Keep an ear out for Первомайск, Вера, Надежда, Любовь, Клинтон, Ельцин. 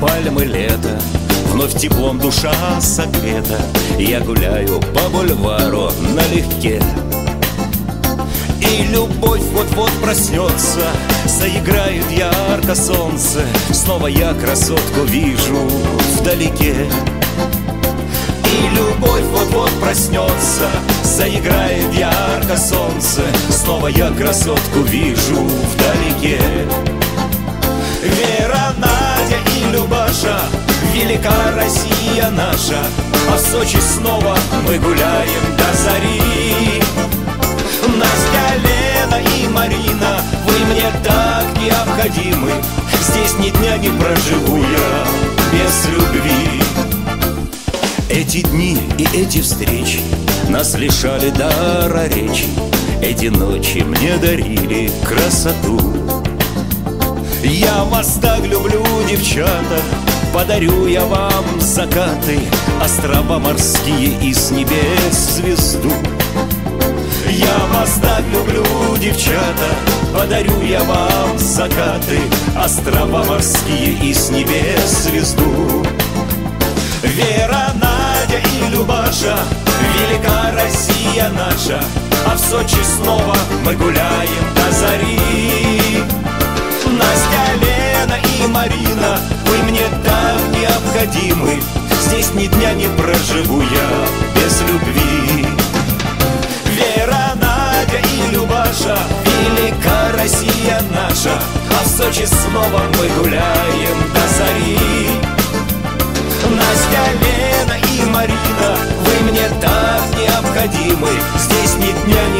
пальмы лето, вновь теплом душа согрета. Я гуляю по бульвару налегке, и любовь вот-вот проснется. Заиграет ярко солнце, снова я красотку вижу вдалеке. И любовь вот-вот проснется, заиграет ярко солнце, снова я красотку вижу вдалеке. Вера, Надя и Любаша, велика Россия наша, а в Сочи снова мы гуляем до зари. Настя, Лена и Марина, вы мне так необходимы, здесь ни дня не проживу я без любви. Эти дни и эти встречи нас лишали дара речи, эти ночи мне дарили красоту. Я вас так люблю, девчата, подарю я вам закаты, острова морские и с небес звезду. Я вас так люблю, девчата, подарю я вам закаты, острова морские и с небес звезду. Вера, Надя и Любаша, велика Россия наша, а в Сочи снова мы гуляем до зари. Настя, Лена и Марина, вы мне так необходимы, здесь ни дня не проживу я без любви. Вера, Надя и Любаша, велика Россия наша, а в Сочи снова мы гуляем до зари. Настя, Лена и Марина, вы мне так необходимы, здесь ни дня не